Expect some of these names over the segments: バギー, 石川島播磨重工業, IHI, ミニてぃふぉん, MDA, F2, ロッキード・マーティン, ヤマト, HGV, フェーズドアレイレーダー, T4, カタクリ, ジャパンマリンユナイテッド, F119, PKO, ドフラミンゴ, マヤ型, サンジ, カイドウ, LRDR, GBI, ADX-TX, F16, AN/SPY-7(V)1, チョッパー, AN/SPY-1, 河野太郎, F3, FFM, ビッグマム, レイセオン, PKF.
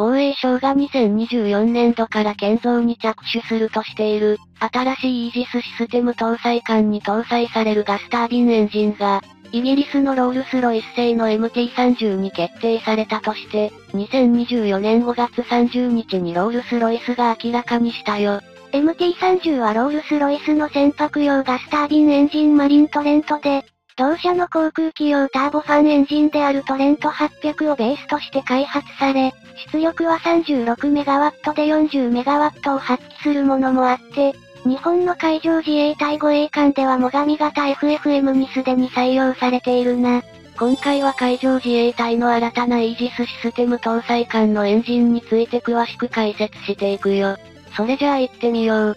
防衛省が2024年度から建造に着手するとしている、新しいイージスシステム搭載艦に搭載されるガスタービンエンジンが、イギリスのロールスロイス製の MT-30 に決定されたとして、2024年5月30日にロールスロイスが明らかにしたよ。MT-30 はロールスロイスの船舶用ガスタービンエンジンマリントレントで、同社の航空機用ターボファンエンジンであるトレント800をベースとして開発され、出力は 36MW で 40MW を発揮するものもあって、日本の海上自衛隊護衛艦では最上型 FFM にすでに採用されているな。今回は海上自衛隊の新たなイージスシステム搭載艦のエンジンについて詳しく解説していくよ。それじゃあ行ってみよう。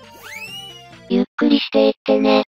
ゆっくりしていってね。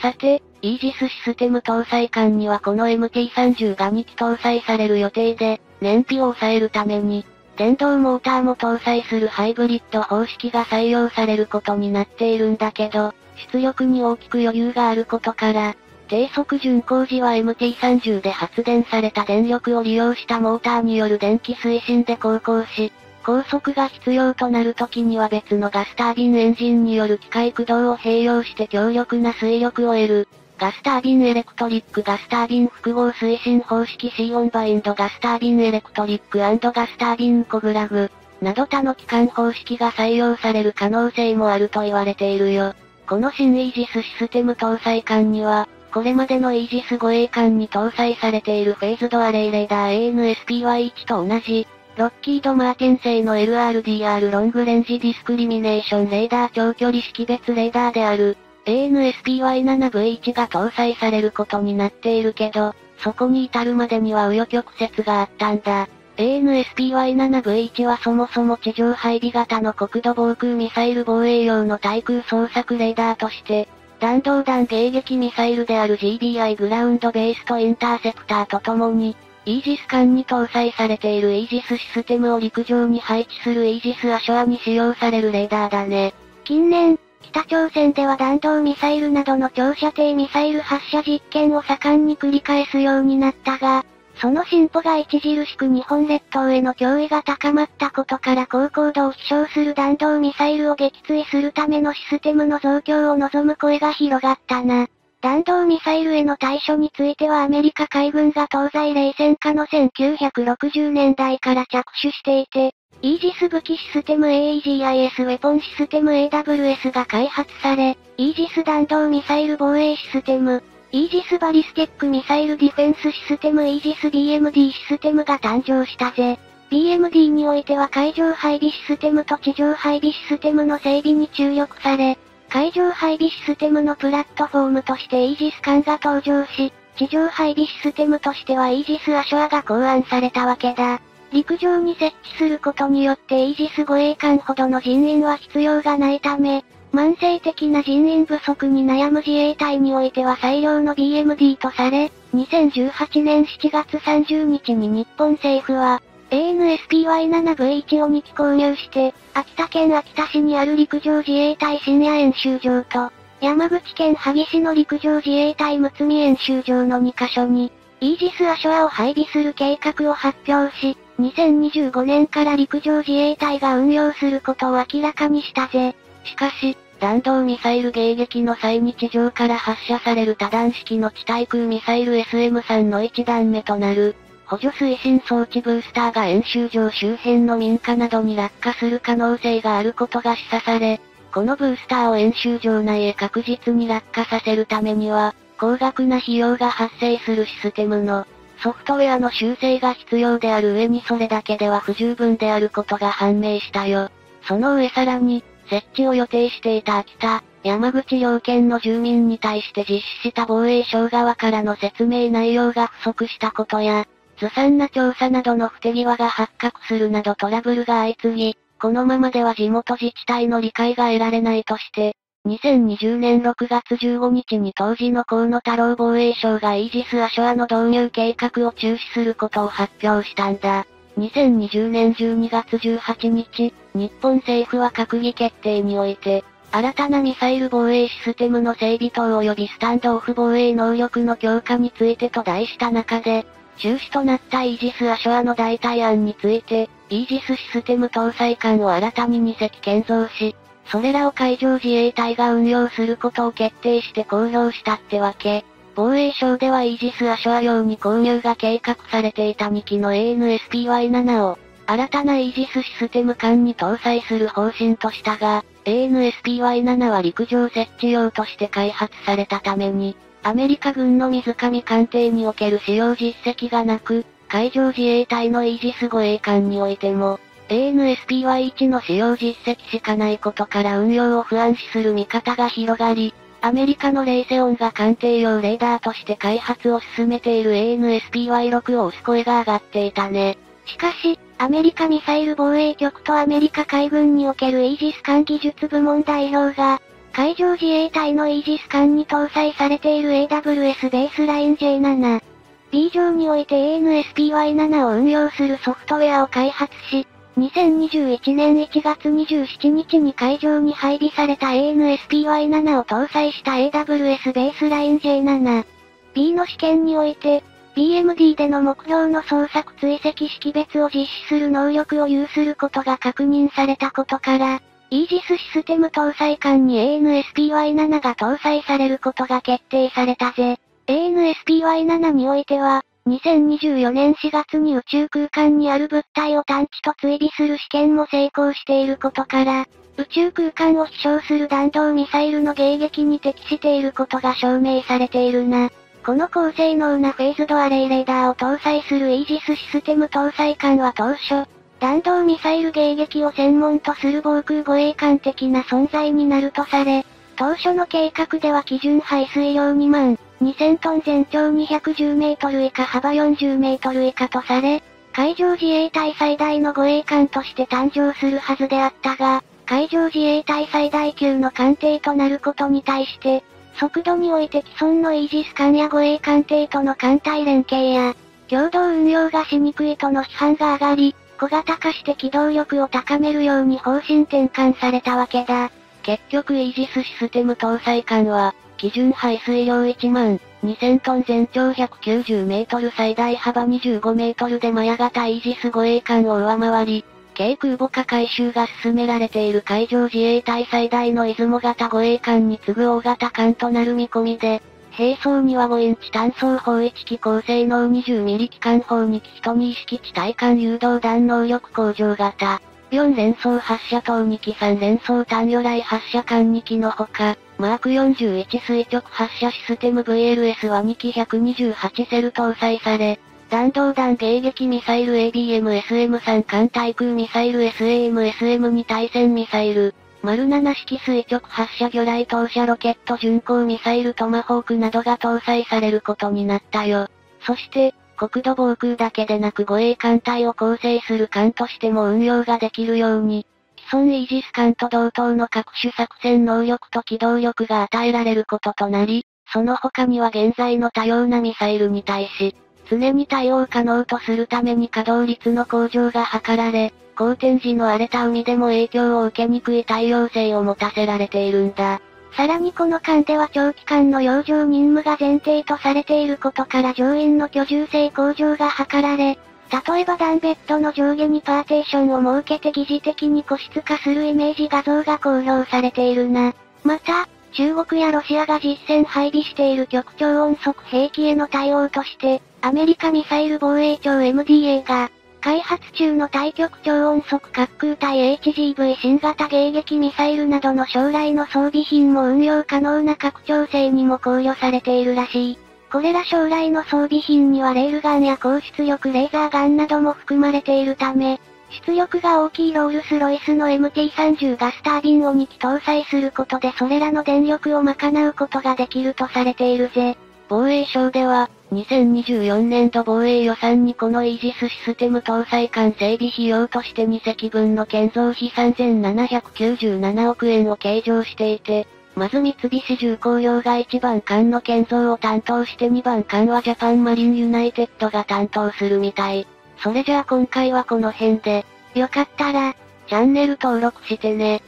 さて、イージスシステム搭載艦にはこの MT-30 が2機搭載される予定で、燃費を抑えるために、電動モーターも搭載するハイブリッド方式が採用されることになっているんだけど、出力に大きく余裕があることから、低速巡航時は MT-30 で発電された電力を利用したモーターによる電気推進で航行し、高速が必要となるときには別のガスタービンエンジンによる機械駆動を併用して強力な推力を得る。ガスタービンエレクトリックガスタービン複合推進方式シーオンバインドガスタービンエレクトリック&ガスタービンコグラグなど他の機関方式が採用される可能性もあると言われているよ。この新イージスシステム搭載艦には、これまでのイージス護衛艦に搭載されているフェーズドアレイレーダー AN/SPY-1 と同じ、ロッキード・マーティン製の LRDR ロングレンジディスクリミネーションレーダー長距離識別レーダーである。AN/SPY-7(V)1 が搭載されることになっているけど、そこに至るまでには紆余曲折があったんだ。AN/SPY-7(V)1 はそもそも地上配備型の国土防空ミサイル防衛用の対空捜索レーダーとして、弾道弾迎撃ミサイルである GBI グラウンドベーストインターセプターとともに、イージス艦に搭載されているイージスシステムを陸上に配置するイージスアショアに使用されるレーダーだね。近年、北朝鮮では弾道ミサイルなどの長射程ミサイル発射実験を盛んに繰り返すようになったが、その進歩が著しく日本列島への脅威が高まったことから高高度を飛翔する弾道ミサイルを撃墜するためのシステムの増強を望む声が広がったな。弾道ミサイルへの対処についてはアメリカ海軍が東西冷戦下の1960年代から着手していて、イージス武器システム AEGIS ウェポンシステム AWS が開発され、イージス弾道ミサイル防衛システム、イージスバリスティックミサイルディフェンスシステムイージス BMD システムが誕生したぜ。BMD においては海上配備システムと地上配備システムの整備に注力され、海上配備システムのプラットフォームとしてイージス艦が登場し、地上配備システムとしてはイージスアショアが考案されたわけだ。陸上に設置することによってイージス護衛艦ほどの人員は必要がないため、慢性的な人員不足に悩む自衛隊においては最良の BMD とされ、2018年7月30日に日本政府は、AN/SPY-7(V)1 を2機購入して、秋田県秋田市にある陸上自衛隊深夜演習場と、山口県萩市の陸上自衛隊睦見演習場の2カ所に、イージスアショアを配備する計画を発表し、2025年から陸上自衛隊が運用することを明らかにしたぜ。しかし、弾道ミサイル迎撃の際に地上から発射される多段式の地対空ミサイル SM3 の1段目となる、補助推進装置ブースターが演習場周辺の民家などに落下する可能性があることが示唆され、このブースターを演習場内へ確実に落下させるためには、高額な費用が発生するシステムの、ソフトウェアの修正が必要である上にそれだけでは不十分であることが判明したよ。その上さらに、設置を予定していた秋田、山口両県の住民に対して実施した防衛省側からの説明内容が不足したことや、ずさんな調査などの不手際が発覚するなどトラブルが相次ぎ、このままでは地元自治体の理解が得られないとして、2020年6月15日に当時の河野太郎防衛省がイージスアショアの導入計画を中止することを発表したんだ。2020年12月18日、日本政府は閣議決定において、新たなミサイル防衛システムの整備等及びスタンドオフ防衛能力の強化についてと題した中で、中止となったイージス・アショアの代替案について、イージスシステム搭載艦を新たに2隻建造し、それらを海上自衛隊が運用することを決定して公表したってわけ。防衛省ではイージス・アショア用に購入が計画されていた2機の AN/SPY-7 を、新たなイージスシステム艦に搭載する方針としたが、AN/SPY-7 は陸上設置用として開発されたために、アメリカ軍の水上艦艇における使用実績がなく、海上自衛隊のイージス護衛艦においても、AN/SPY-1 の使用実績しかないことから運用を不安視する見方が広がり、アメリカのレイセオンが艦艇用レーダーとして開発を進めている AN/SPY-6 を推す声が上がっていたね。しかし、アメリカミサイル防衛局とアメリカ海軍におけるイージス艦技術部門代表が、海上自衛隊のイージス艦に搭載されている AWS ベースライン J7、B 上において AN/SPY-7 を運用するソフトウェアを開発し、2021年1月27日に海上に配備された AN/SPY-7 を搭載した AWS ベースライン J7、B の試験において、BMD での目標の捜索追跡識別を実施する能力を有することが確認されたことから、イージスシステム搭載艦に AN/SPY-7 が搭載されることが決定されたぜ。AN/SPY-7 においては、2024年4月に宇宙空間にある物体を探知と追尾する試験も成功していることから、宇宙空間を飛翔する弾道ミサイルの迎撃に適していることが証明されているな。この高性能なフェーズドアレイレーダーを搭載するイージスシステム搭載艦は当初、弾道ミサイル迎撃を専門とする防空護衛艦的な存在になるとされ、当初の計画では基準排水量2万2000トン、全長210メートル以下幅40メートル以下とされ、海上自衛隊最大の護衛艦として誕生するはずであったが、海上自衛隊最大級の艦艇となることに対して、速度において既存のイージス艦や護衛艦艇との艦隊連携や、共同運用がしにくいとの批判が上がり、小型化して機動力を高めるように方針転換されたわけだ。結局イージスシステム搭載艦は、基準排水量1万2000トン、全長190メートル最大幅25メートルでマヤ型イージス護衛艦を上回り、軽空母化改修が進められている海上自衛隊最大の出雲型護衛艦に次ぐ大型艦となる見込みで、並走には5インチ単装砲1機、高性能20ミリ機関砲2機、12式地対艦誘導弾能力向上型、4連装発射塔2機、3連装単魚雷発射艦2機のほか、マーク41垂直発射システム VLS は2機128セル搭載され、弾道弾迎撃ミサイル ABMSM3 艦対空ミサイル SAMSM2 対戦ミサイル、07式垂直発射魚雷投射ロケット巡航ミサイルトマホークなどが搭載されることになったよ。そして、国土防空だけでなく護衛艦隊を構成する艦としても運用ができるように、既存イージス艦と同等の各種作戦能力と機動力が与えられることとなり、その他には現在の多様なミサイルに対し、常に対応可能とするために稼働率の向上が図られ、荒天時の荒れた海でも影響を受けにくい対応性を持たせられているんだ。さらにこの艦では長期間の洋上任務が前提とされていることから乗員の居住性向上が図られ、例えば段ベッドの上下にパーテーションを設けて疑似的に個室化するイメージ画像が公表されているな。また、中国やロシアが実戦配備している極超音速兵器への対応として、アメリカミサイル防衛庁 MDA が、開発中の対極超音速滑空体 HGV 新型迎撃ミサイルなどの将来の装備品も運用可能な拡張性にも考慮されているらしい。これら将来の装備品にはレールガンや高出力レーザーガンなども含まれているため、出力が大きいロールスロイスの MT-30 ガスタービンを2機搭載することでそれらの電力を賄うことができるとされているぜ。防衛省では、2024年度防衛予算にこのイージスシステム搭載艦整備費用として2隻分の建造費3797億円を計上していて、まず三菱重工業が1番艦の建造を担当して2番艦はジャパンマリンユナイテッドが担当するみたい。それじゃあ今回はこの辺で、よかったら、チャンネル登録してね。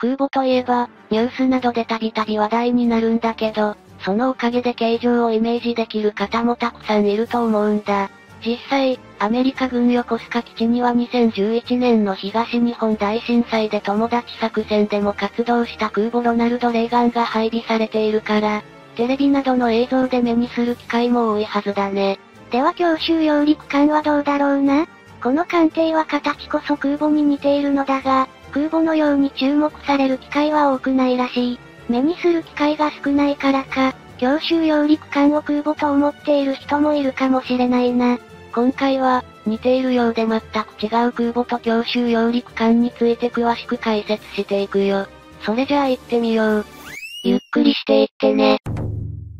空母といえば、ニュースなどでたびたび話題になるんだけど、そのおかげで形状をイメージできる方もたくさんいると思うんだ。実際、アメリカ軍横須賀基地には2011年の東日本大震災で友達作戦でも活動した空母ロナルド・レーガンが配備されているから、テレビなどの映像で目にする機会も多いはずだね。では強襲揚陸艦はどうだろうな。この艦艇は形こそ空母に似ているのだが、空母のように注目される機会は多くないらしい。目にする機会が少ないからか、強襲揚陸艦を空母と思っている人もいるかもしれないな。今回は、似ているようで全く違う空母と強襲揚陸艦について詳しく解説していくよ。それじゃあ行ってみよう。ゆっくりしていってね。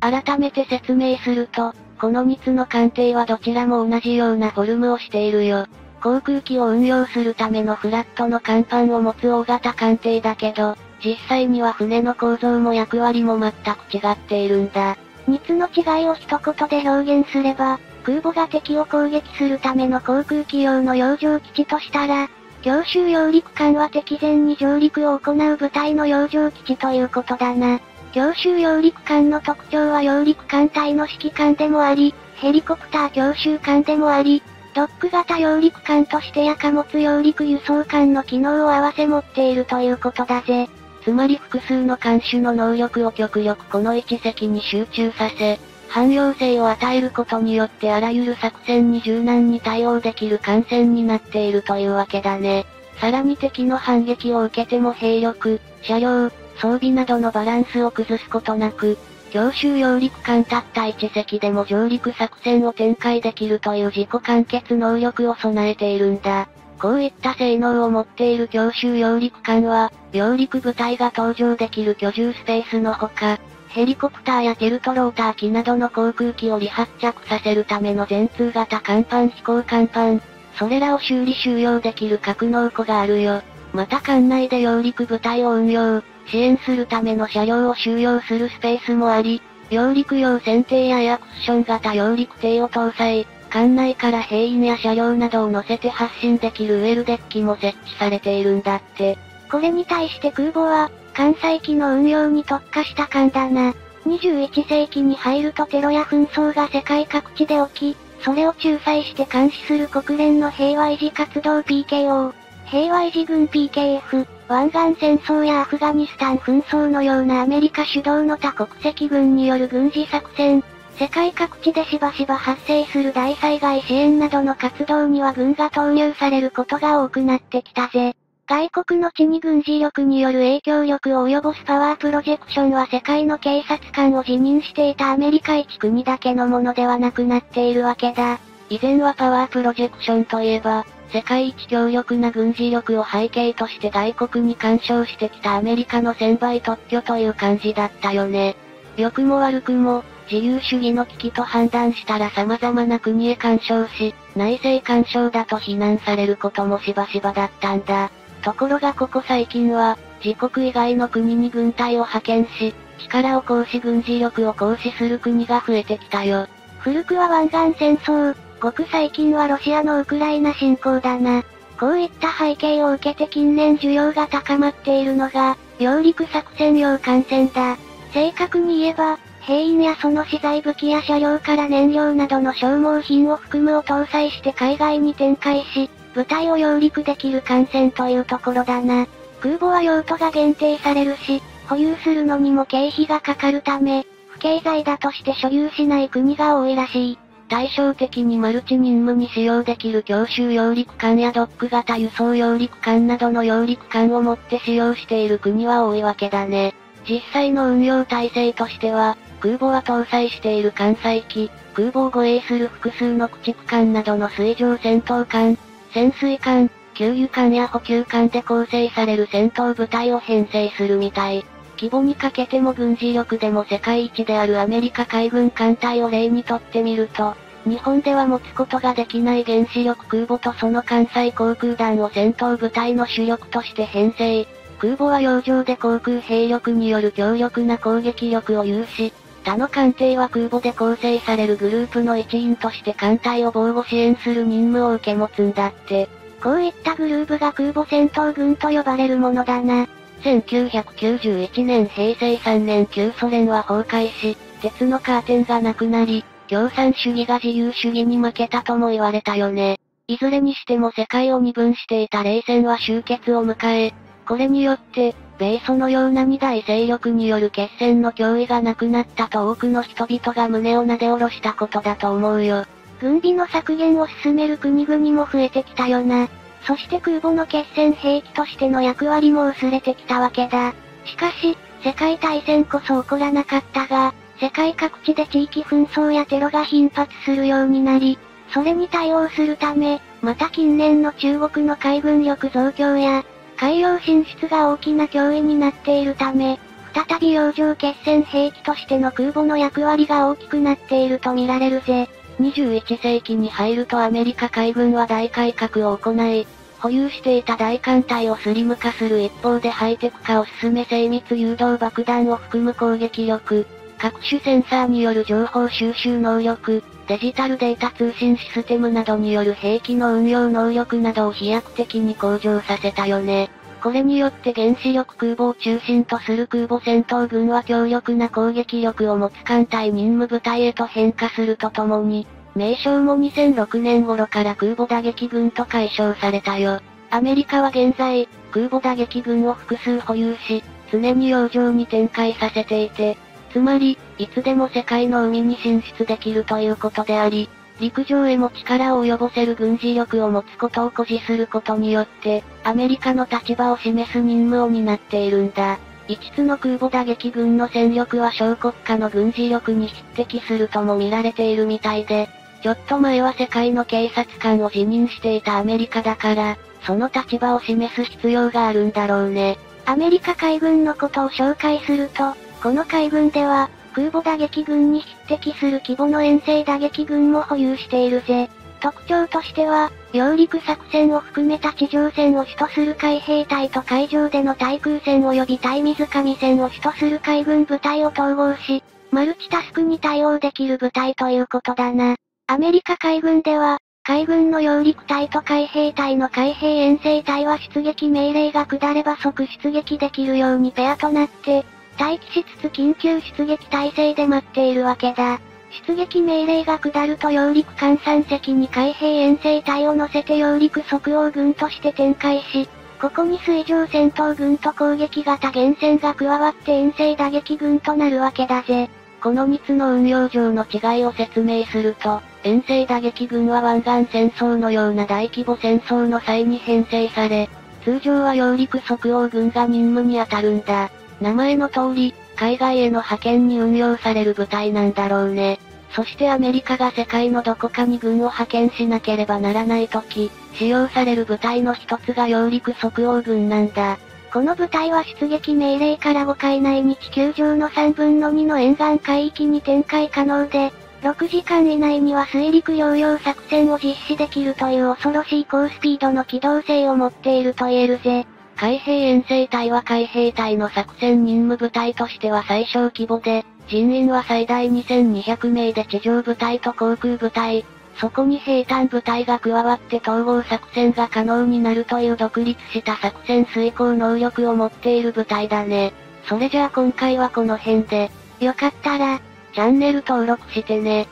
改めて説明すると、この3つの艦艇はどちらも同じようなフォルムをしているよ。航空機を運用するためのフラットの甲板を持つ大型艦艇だけど、実際には船の構造も役割も全く違っているんだ。3つの違いを一言で表現すれば、空母が敵を攻撃するための航空機用の洋上基地としたら、強襲揚陸艦は敵前に上陸を行う部隊の洋上基地ということだな。強襲揚陸艦の特徴は揚陸艦隊の指揮艦でもあり、ヘリコプター強襲艦でもあり、ドック型揚陸艦としてや貨物揚陸輸送艦の機能を併せ持っているということだぜ。つまり複数の艦種の能力を極力この一隻に集中させ、汎用性を与えることによってあらゆる作戦に柔軟に対応できる艦船になっているというわけだね。さらに敵の反撃を受けても兵力、車両、装備などのバランスを崩すことなく、強襲揚陸艦たった1隻でも上陸作戦を展開できるという自己完結能力を備えているんだ。こういった性能を持っている強襲揚陸艦は、揚陸部隊が搭乗できる居住スペースのほか、ヘリコプターやテルトローター機などの航空機を離発着させるための全通型甲板飛行甲板、それらを修理収容できる格納庫があるよ。また艦内で揚陸部隊を運用、支援するための車両を収容するスペースもあり、揚陸用船艇やエアクッション型揚陸艇を搭載、艦内から兵員や車両などを乗せて発進できるウェルデッキも設置されているんだって。これに対して空母は、艦載機の運用に特化した艦だな。21世紀に入るとテロや紛争が世界各地で起き、それを仲裁して監視する国連の平和維持活動 PKO、平和維持軍 PKF、湾岸戦争やアフガニスタン紛争のようなアメリカ主導の多国籍軍による軍事作戦、世界各地でしばしば発生する大災害支援などの活動には軍が投入されることが多くなってきたぜ。外国の地に軍事力による影響力を及ぼすパワープロジェクションは世界の警察官を自認していたアメリカ一国だけのものではなくなっているわけだ。以前はパワープロジェクションといえば、世界一強力な軍事力を背景として外国に干渉してきたアメリカの専売特許という感じだったよね。良くも悪くも、自由主義の危機と判断したら様々な国へ干渉し、内政干渉だと非難されることもしばしばだったんだ。ところがここ最近は、自国以外の国に軍隊を派遣し、力を行使軍事力を行使する国が増えてきたよ。古くは湾岸戦争、ごく最近はロシアのウクライナ侵攻だな。こういった背景を受けて近年需要が高まっているのが、揚陸作戦用艦船だ。正確に言えば、兵員やその資材武器や車両から燃料などの消耗品を含むを搭載して海外に展開し、部隊を揚陸できる艦船というところだな。空母は用途が限定されるし、保有するのにも経費がかかるため、不経済だとして所有しない国が多いらしい。対照的にマルチ任務に使用できる強襲揚陸艦やドック型輸送揚陸艦などの揚陸艦をもって使用している国は多いわけだね。実際の運用体制としては、空母は搭載している艦載機、空母を護衛する複数の駆逐艦などの水上戦闘艦、潜水艦、給油艦や補給艦で構成される戦闘部隊を編成するみたい。規模にかけても軍事力でも世界一であるアメリカ海軍艦隊を例にとってみると、日本では持つことができない原子力空母とその艦載航空団を戦闘部隊の主力として編成。空母は洋上で航空兵力による強力な攻撃力を有し、他の艦艇は空母で構成されるグループの一員として艦隊を防護支援する任務を受け持つんだって。こういったグループが空母戦闘群と呼ばれるものだな。1991年平成3年旧ソ連は崩壊し、鉄のカーテンがなくなり、共産主義が自由主義に負けたとも言われたよね。いずれにしても世界を二分していた冷戦は終結を迎え、これによって、米ソのような二大勢力による決戦の脅威がなくなったと多くの人々が胸をなで下ろしたことだと思うよ。軍備の削減を進める国々も増えてきたよな。そして空母の決戦兵器としての役割も薄れてきたわけだ。しかし、世界大戦こそ起こらなかったが、世界各地で地域紛争やテロが頻発するようになり、それに対応するため、また近年の中国の海軍力増強や、海洋進出が大きな脅威になっているため、再び洋上決戦兵器としての空母の役割が大きくなっていると見られるぜ。21世紀に入るとアメリカ海軍は大改革を行い、保有していた大艦隊をスリム化する一方でハイテク化を進め精密誘導爆弾を含む攻撃力、各種センサーによる情報収集能力、デジタルデータ通信システムなどによる兵器の運用能力などを飛躍的に向上させたよね。これによって原子力空母を中心とする空母戦闘群は強力な攻撃力を持つ艦隊任務部隊へと変化するとともに、名称も2006年頃から空母打撃群と解消されたよ。アメリカは現在、空母打撃群を複数保有し、常に洋上に展開させていて、つまり、いつでも世界の海に進出できるということであり、陸上へも力を及ぼせる軍事力を持つことを誇示することによって、アメリカの立場を示す任務を担っているんだ。5つの空母打撃群の戦力は小国家の軍事力に匹敵するとも見られているみたいで、ちょっと前は世界の警察官を辞任していたアメリカだから、その立場を示す必要があるんだろうね。アメリカ海軍のことを紹介すると、この海軍では、空母打撃群に匹敵する規模の遠征打撃群も保有しているぜ。特徴としては、揚陸作戦を含めた地上戦を主とする海兵隊と海上での対空戦及び対水上戦を主とする海軍部隊を統合し、マルチタスクに対応できる部隊ということだな。アメリカ海軍では、海軍の揚陸隊と海兵隊の海兵遠征隊は出撃命令が下れば即出撃できるようにペアとなって、待機しつつ緊急出撃態勢で待っているわけだ。出撃命令が下ると揚陸艦3隻に海兵遠征隊を乗せて揚陸即応軍として展開し、ここに水上戦闘軍と攻撃型原潜が加わって遠征打撃軍となるわけだぜ。この3つの運用上の違いを説明すると、遠征打撃軍は湾岸戦争のような大規模戦争の際に編成され、通常は揚陸即応軍が任務に当たるんだ。名前の通り、海外への派遣に運用される部隊なんだろうね。そしてアメリカが世界のどこかに軍を派遣しなければならないとき、使用される部隊の一つが揚陸即応軍なんだ。この部隊は出撃命令から5日以内に地球上の3分の2の沿岸海域に展開可能で、6時間以内には水陸両用作戦を実施できるという恐ろしい高スピードの機動性を持っていると言えるぜ。海兵遠征隊は海兵隊の作戦任務部隊としては最小規模で、人員は最大2200名で地上部隊と航空部隊、そこに兵站部隊が加わって統合作戦が可能になるという独立した作戦遂行能力を持っている部隊だね。それじゃあ今回はこの辺で、よかったら、チャンネル登録してね。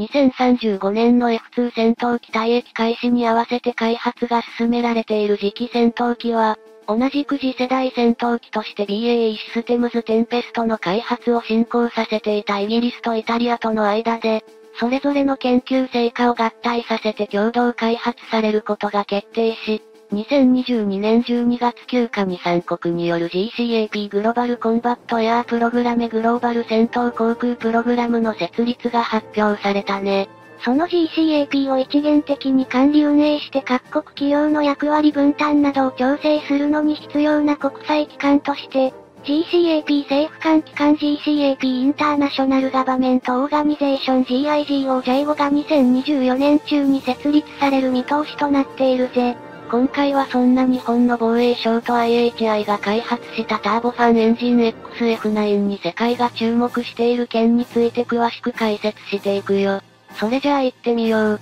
2035年の F2 戦闘機退役開始に合わせて開発が進められている次期戦闘機は、同じく次世代戦闘機として BAE システムズテンペストの開発を進行させていたイギリスとイタリアとの間で、それぞれの研究成果を合体させて共同開発されることが決定し、2022年12月9日に3国による GCAP グローバルコンバットエアープログラムグローバル戦闘航空プログラムの設立が発表されたね。その GCAP を一元的に管理運営して各国企業の役割分担などを調整するのに必要な国際機関として、GCAP 政府間機関 GCAP インターナショナルガバメントオーガニゼーション GIGOJ5 が2024年中に設立される見通しとなっているぜ。今回はそんな日本の防衛省と IHI が開発したターボファンエンジン XF9 に世界が注目している件について詳しく解説していくよ。それじゃあ行ってみよう。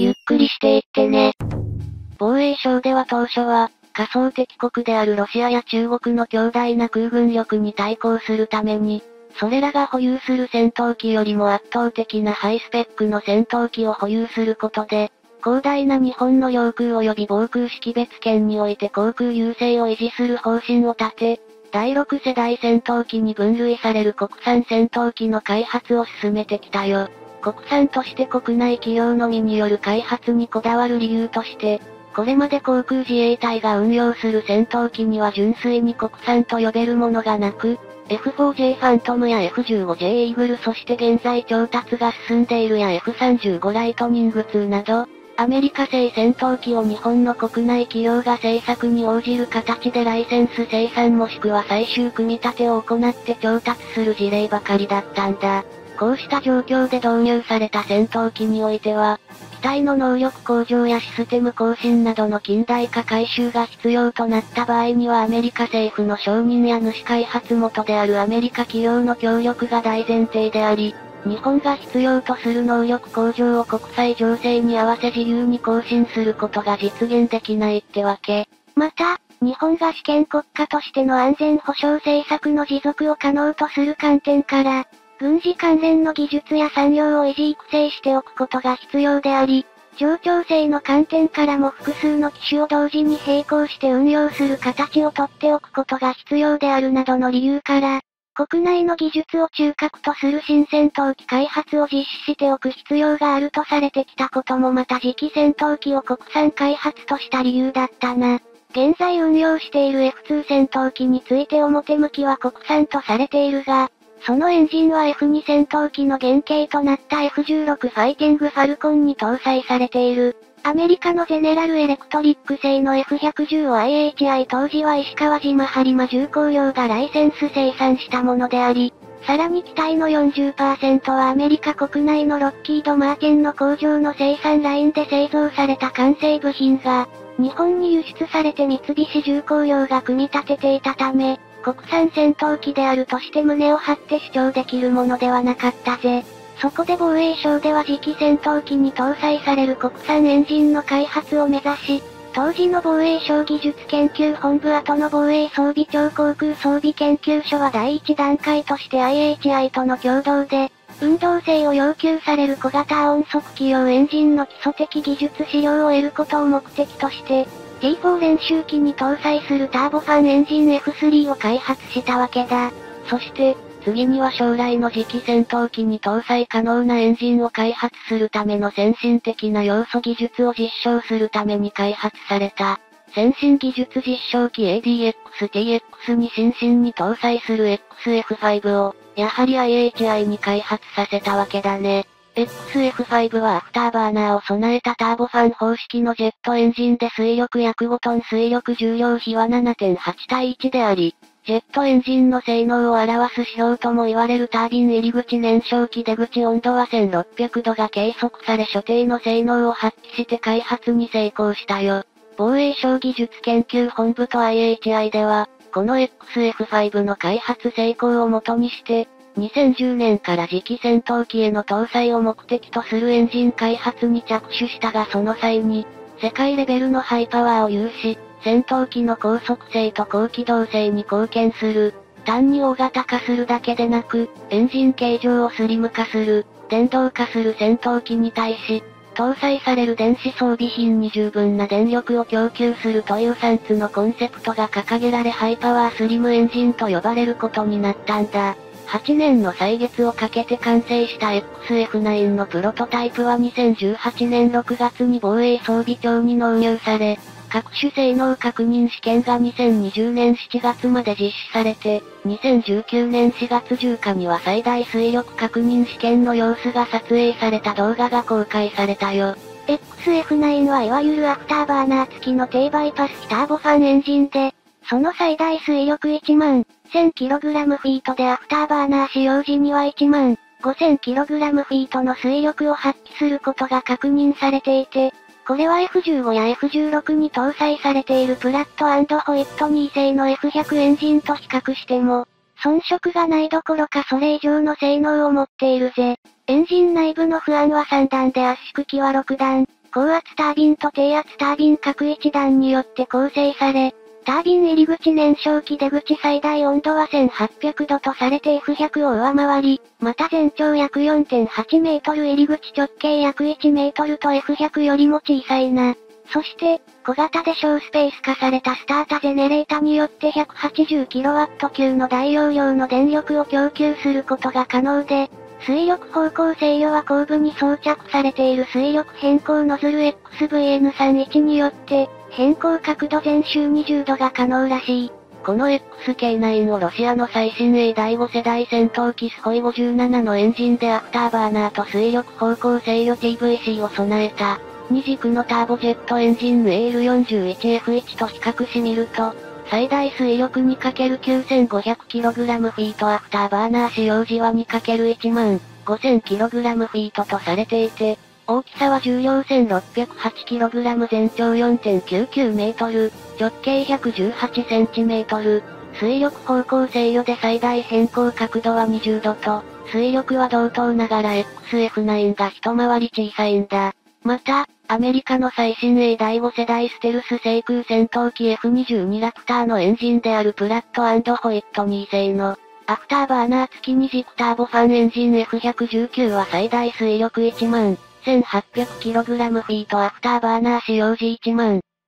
ゆっくりしていってね。防衛省では当初は、仮想敵国であるロシアや中国の強大な空軍力に対抗するために、それらが保有する戦闘機よりも圧倒的なハイスペックの戦闘機を保有することで、広大な日本の領空及び防空識別圏において航空優勢を維持する方針を立て、第6世代戦闘機に分類される国産戦闘機の開発を進めてきたよ。国産として国内企業のみによる開発にこだわる理由として、これまで航空自衛隊が運用する戦闘機には純粋に国産と呼べるものがなく、F4J ファントムや F15J イーグル、そして現在調達が進んでいるや F35 ライトニング2など、アメリカ製戦闘機を日本の国内企業が製作に応じる形でライセンス生産もしくは最終組み立てを行って調達する事例ばかりだったんだ。こうした状況で導入された戦闘機においては、機体の能力向上やシステム更新などの近代化改修が必要となった場合にはアメリカ政府の承認や主開発元であるアメリカ企業の協力が大前提であり、日本が必要とする能力向上を国際情勢に合わせ自由に更新することが実現できないってわけ。また、日本が主権国家としての安全保障政策の持続を可能とする観点から、軍事関連の技術や産業を維持育成しておくことが必要であり、情調整の観点からも複数の機種を同時に並行して運用する形をとっておくことが必要であるなどの理由から、国内の技術を中核とする新戦闘機開発を実施しておく必要があるとされてきたこともまた次期戦闘機を国産開発とした理由だったな。現在運用している F2 戦闘機について表向きは国産とされているが、そのエンジンは F2 戦闘機の原型となった F16 ファイティングファルコンに搭載されている。アメリカのゼネラルエレクトリック製の F110 を IHI 当時は石川島播磨重工業がライセンス生産したものであり、さらに機体の 40% はアメリカ国内のロッキード・マーティンの工場の生産ラインで製造された完成部品が、日本に輸出されて三菱重工業が組み立てていたため、国産戦闘機であるとして胸を張って主張できるものではなかったぜ。そこで防衛省では次期戦闘機に搭載される国産エンジンの開発を目指し、当時の防衛省技術研究本部後の防衛装備庁航空装備研究所は第一段階として IHI との共同で、運動性を要求される小型音速機用エンジンの基礎的技術資料を得ることを目的として、T4 練習機に搭載するターボファンエンジン F3 を開発したわけだ。そして、次には将来の次期戦闘機に搭載可能なエンジンを開発するための先進的な要素技術を実証するために開発された。先進技術実証機 ADX-TX に新進に搭載する XF5 を、やはり IHI に開発させたわけだね。XF5 はアフターバーナーを備えたターボファン方式のジェットエンジンで推力約5トン推力重量比は 7.8 対1であり、ジェットエンジンの性能を表す指標とも言われるタービン入り口燃焼機出口温度は1600度が計測され所定の性能を発揮して開発に成功したよ。防衛省技術研究本部と IHI では、この XF5 の開発成功をもとにして、2010年から次期戦闘機への搭載を目的とするエンジン開発に着手したがその際に、世界レベルのハイパワーを有し、戦闘機の高速性と高機動性に貢献する。単に大型化するだけでなく、エンジン形状をスリム化する、電動化する戦闘機に対し、搭載される電子装備品に十分な電力を供給するという3つのコンセプトが掲げられハイパワースリムエンジンと呼ばれることになったんだ。8年の歳月をかけて完成した XF9 のプロトタイプは2018年6月に防衛装備庁に納入され、各種性能確認試験が2020年7月まで実施されて、2019年4月10日には最大推力確認試験の様子が撮影された動画が公開されたよ。XF9 はいわゆるアフターバーナー付きの低バイパスターボファンエンジンで、その最大推力1万1000kgフィートでアフターバーナー使用時には1万5000kgフィートの推力を発揮することが確認されていて、これは F15 や F16 に搭載されているプラット&ホイットニー製の F100 エンジンと比較しても、遜色がないどころかそれ以上の性能を持っているぜ。エンジン内部の不安は3段で圧縮機は6段。高圧タービンと低圧タービン各一段によって構成され、タービン入り口燃焼機出口最大温度は1800度とされて F100 を上回り、また全長約 4.8 メートル入り口直径約1メートルと F100 よりも小さいな。そして、小型で小スペース化されたスタータゼネレータによって 180kW 級の大容量の電力を供給することが可能で、水力方向制御は後部に装着されている水力変更ノズル XVN31 によって、変更角度全周20度が可能らしい。この XK9 をロシアの最新鋭第5世代戦闘機スホイ57のエンジンでアフターバーナーと水力方向制御 TVC を備えた。2軸のターボジェットエンジン AL41F1 と比較してみると、最大水力 2×9500kgf アフターバーナー使用時は 2×15000kgf とされていて、大きさは重量 1608kg 全長 4.99m、直径 118cm、水力方向制御で最大変更角度は20度と、水力は同等ながら XF9 が一回り小さいんだ。また、アメリカの最新鋭第5世代ステルス制空戦闘機 F22 ラプターのエンジンであるプラット&ホイット2世のアフターバーナー付き2軸ターボファンエンジン F119 は最大水力 11800kgf アフターバーナー使用時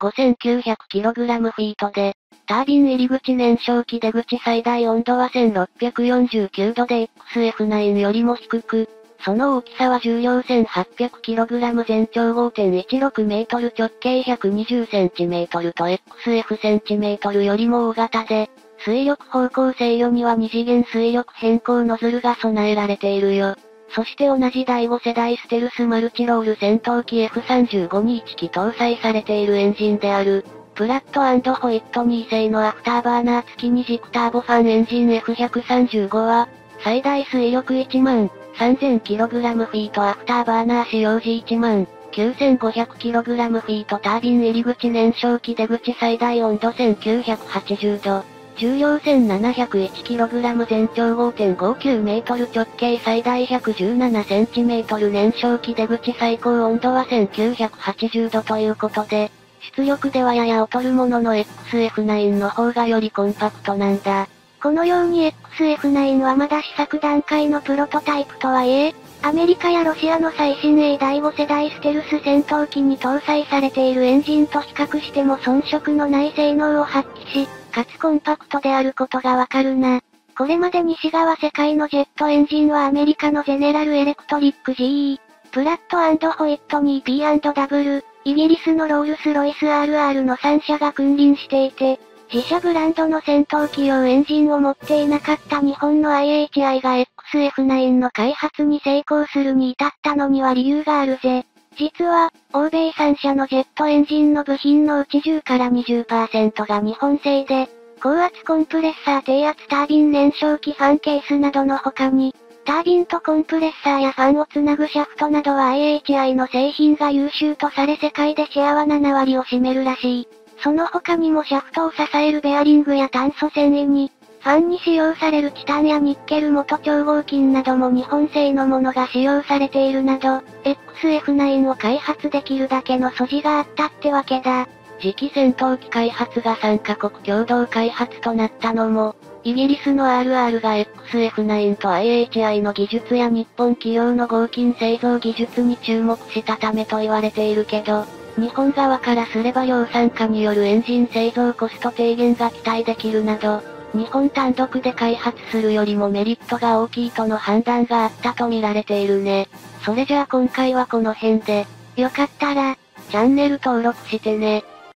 15900kgf で、タービン入り口燃焼機出口最大温度は1649度で XF9 よりも低く、その大きさは重量 1800kg 全長 5.16m 直径 120cm と XF センチメートルよりも大型で、水力方向制御には2次元水力変更ノズルが備えられているよ。そして同じ第5世代ステルスマルチロール戦闘機 F35 に1機搭載されているエンジンである、プラット&ホイット2世のアフターバーナー付き2軸ターボファンエンジン F135 は、最大水力 13000kgf アフターバーナー使用時 19500kgf タービン入り口燃焼機出口最大温度1980度。重量 1701kg 全長 5.59m 直径最大 117cm 燃焼機出口最高温度は1980度ということで、出力ではやや劣るものの XF9 の方がよりコンパクトなんだ。このように XF9 はまだ試作段階のプロトタイプとはいえ、アメリカやロシアの最新鋭第5世代ステルス戦闘機に搭載されているエンジンと比較しても遜色のない性能を発揮し、かつコンパクトであることがわかるな。これまで西側世界のジェットエンジンはアメリカのゼネラルエレクトリック GE、プラット&ホイット 2P&W、イギリスのロールスロイス RR の3社が君臨していて、自社ブランドの戦闘機用エンジンを持っていなかった日本の IHI が XF9 の開発に成功するに至ったのには理由があるぜ。実は、欧米3社のジェットエンジンの部品のうち10から 20% が日本製で、高圧コンプレッサー低圧タービン燃焼機ファンケースなどの他に、タービンとコンプレッサーやファンをつなぐシャフトなどは IHI の製品が優秀とされ世界でシェアは7割を占めるらしい。その他にもシャフトを支えるベアリングや炭素繊維に、ファンに使用されるチタンやニッケル元調合金なども日本製のものが使用されているなど、XF9 を開発できるだけの素地があったってわけだ。次期戦闘機開発が3カ国共同開発となったのも、イギリスの RR が XF9 と IHI の技術や日本企業の合金製造技術に注目したためと言われているけど、日本側からすれば量産化によるエンジン製造コスト低減が期待できるなど、日本単独で開発するよりもメリットが大きいとの判断があったと見られているね。それじゃあ今回はこの辺で、よかったら、チャンネル登録してね。